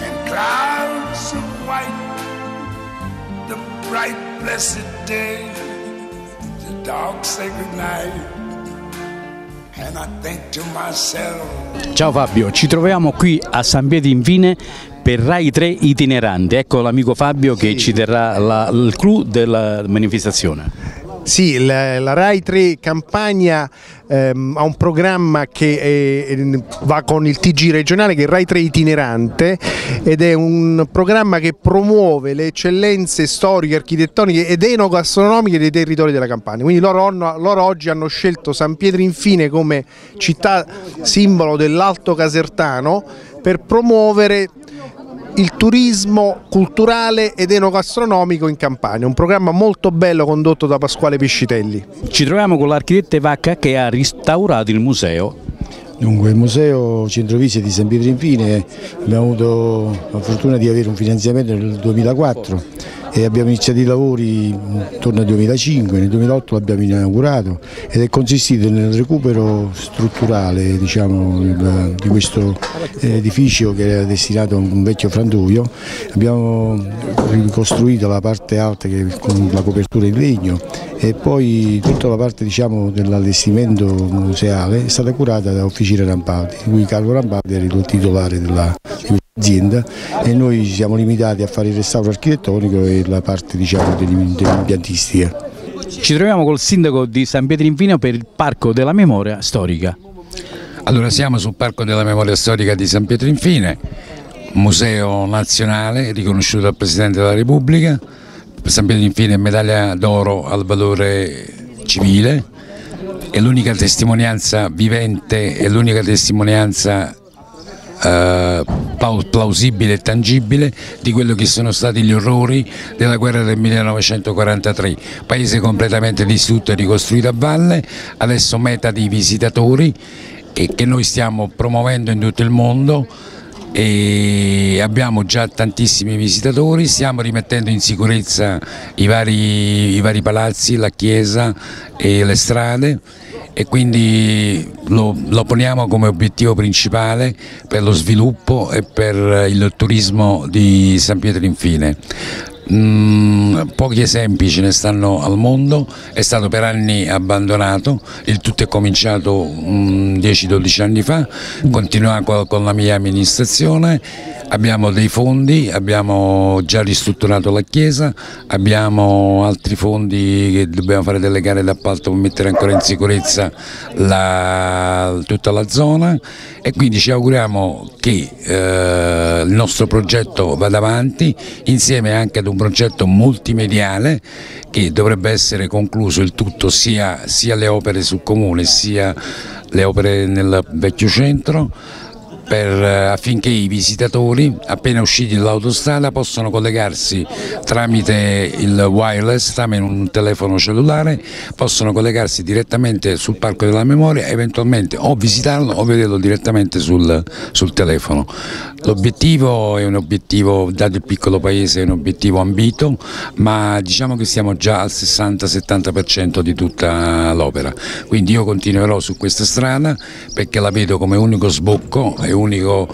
and clouds of white, the bright blessed day, the dark sacred night. Ciao Fabio, ci troviamo qui a San Pietro Infine per Rai 3 itinerante. Ecco l'amico Fabio che ci terrà il clou della manifestazione. Sì, la Rai 3 Campania ha un programma che va con il TG regionale, che è il Rai 3 itinerante, ed è un programma che promuove le eccellenze storiche, architettoniche ed enogastronomiche dei territori della Campania. Quindi loro oggi hanno scelto San Pietro Infine come città simbolo dell'Alto Casertano per promuovere il turismo culturale ed enogastronomico in Campania, un programma molto bello condotto da Pasquale Piscitelli. Ci troviamo con l'architetta Vacca che ha restaurato il museo. Dunque, il museo centrovise di San Pietro Infine, abbiamo avuto la fortuna di avere un finanziamento nel 2004 e abbiamo iniziato i lavori intorno al 2005, nel 2008 l'abbiamo inaugurato ed è consistito nel recupero strutturale, diciamo, di questo edificio che era destinato a un vecchio frantoio. Abbiamo ricostruito la parte alta con la copertura in legno e poi tutta la parte, diciamo, dell'allestimento museale è stata curata da Officina Rampati, in cui Carlo Rampati era il titolare dell'azienda e noi ci siamo limitati a fare il restauro architettonico e la parte, diciamo, dell'impiantistica. Ci troviamo col sindaco di San Pietro Infine per il Parco della Memoria Storica. Allora, siamo sul Parco della Memoria Storica di San Pietro Infine, museo nazionale riconosciuto dal Presidente della Repubblica. San Pietro Infine medaglia d'oro al valore civile, è l'unica testimonianza vivente, è l'unica testimonianza plausibile e tangibile di quello che sono stati gli orrori della guerra del 1943, paese completamente distrutto e ricostruito a valle, adesso meta di visitatori e che noi stiamo promuovendo in tutto il mondo. E abbiamo già tantissimi visitatori, stiamo rimettendo in sicurezza i vari palazzi, la chiesa e le strade, e quindi lo poniamo come obiettivo principale per lo sviluppo e per il turismo di San Pietro Infine. Pochi esempi ce ne stanno al mondo, è stato per anni abbandonato, il tutto è cominciato 10-12 anni fa, continua con la mia amministrazione, abbiamo dei fondi, abbiamo già ristrutturato la chiesa, abbiamo altri fondi che dobbiamo fare delle gare d'appalto per mettere ancora in sicurezza tutta la zona e quindi ci auguriamo che il nostro progetto vada avanti insieme anche ad un progetto multimediale che dovrebbe essere concluso il tutto, sia le opere sul comune sia le opere nel vecchio centro, affinché i visitatori appena usciti dall'autostrada possano collegarsi tramite il wireless, tramite un telefono cellulare, possono collegarsi direttamente sul Parco della Memoria, eventualmente o visitarlo o vederlo direttamente sul telefono. L'obiettivo è un obiettivo, dato il piccolo paese, è un obiettivo ambito, ma diciamo che siamo già al 60-70% di tutta l'opera, quindi io continuerò su questa strada perché la vedo come unico sbocco, è unico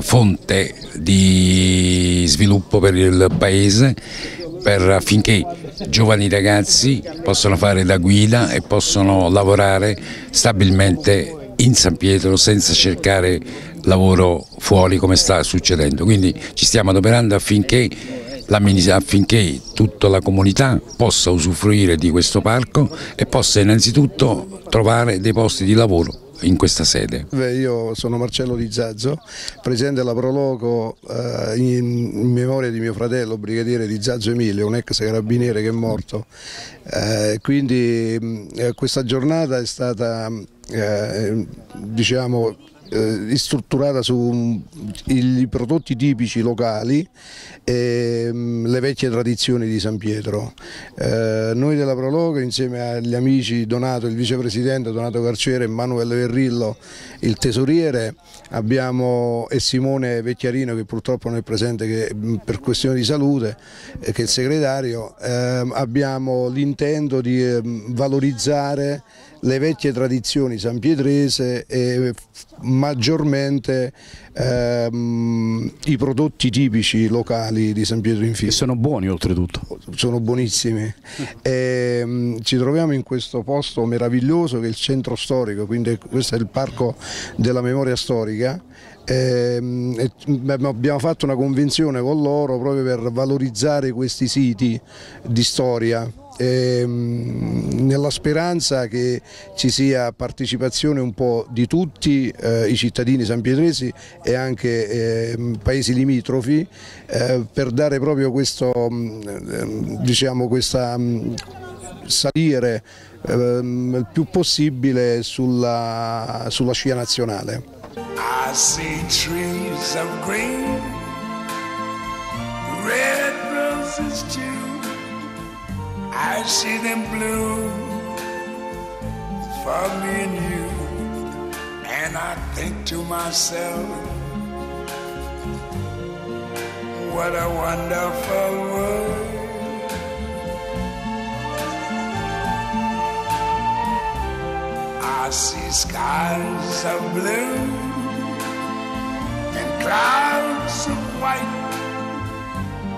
fonte di sviluppo per il paese, affinché giovani ragazzi possano fare da guida e possono lavorare stabilmente in San Pietro senza cercare lavoro fuori come sta succedendo. Quindi ci stiamo adoperando affinché tutta la comunità possa usufruire di questo parco e possa innanzitutto trovare dei posti di lavoro in questa sede. Io sono Marcello Di Zazzo, presidente della Pro Loco in memoria di mio fratello, brigadiere di Zazzo Emilio, un ex carabiniere che è morto. Quindi questa giornata è stata, diciamo, strutturata sui prodotti tipici locali e le vecchie tradizioni di San Pietro. Noi della Pro Loco, insieme agli amici Donato, il vicepresidente, Donato Carciere e Manuele Verrillo, il tesoriere, abbiamo, e Simone Vecchiarino, che purtroppo non è presente per questioni di salute, che è il segretario, abbiamo l'intento di valorizzare le vecchie tradizioni sanpietrese e maggiormente i prodotti tipici locali di San Pietro Infine. E sono buoni oltretutto. Sono buonissimi. E ci troviamo in questo posto meraviglioso che è il centro storico, quindi questo è il Parco della Memoria Storica. E abbiamo fatto una convenzione con loro proprio per valorizzare questi siti di storia, nella speranza che ci sia partecipazione un po' di tutti i cittadini sanpietresi e anche paesi limitrofi, per dare proprio questo, diciamo, questa salire il più possibile sulla scia nazionale. I see trees of green, red roses too. I see them blue for me and you, and I think to myself, what a wonderful world. I see skies of blue and clouds of white,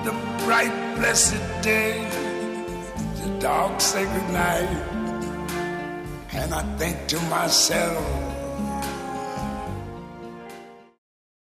the bright blessed day, the dogs say goodnight, and I think to myself,